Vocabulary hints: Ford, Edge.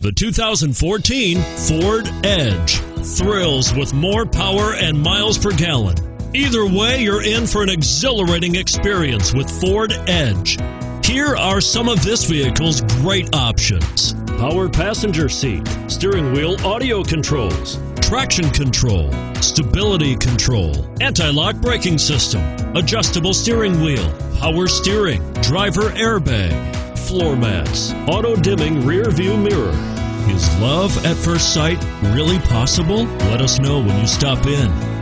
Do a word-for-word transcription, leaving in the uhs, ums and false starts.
The two thousand fourteen Ford Edge thrills with more power and miles per gallon. Either way, you're in for an exhilarating experience with Ford Edge. Here are some of this vehicle's great options: power passenger seat, steering wheel audio controls, traction control, stability control, anti-lock braking system, adjustable steering wheel, power steering, driver airbag, floor mats, auto-dimming rear view mirror. Is love at first sight really possible? Let us know when you stop in.